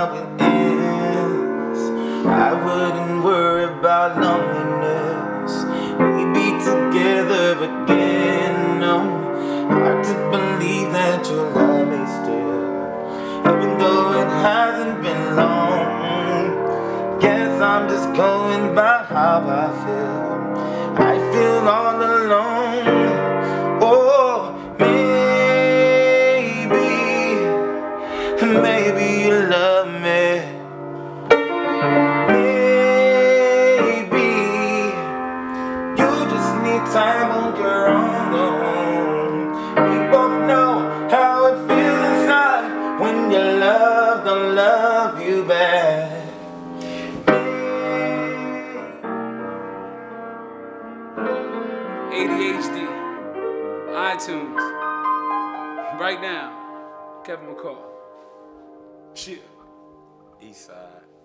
how it is. I wouldn't worry about loneliness. We'd be together again. No, hard to believe that you love me still, even though it hasn't been long. Guess I'm just going by how I feel. I feel all alone. Oh, maybe you love me. Maybe you just need time on your own. We both know how it feels inside when your love don't love you back. A.D.H.D. iTunes. Right now, Kevin McCall. Chill. Eastside.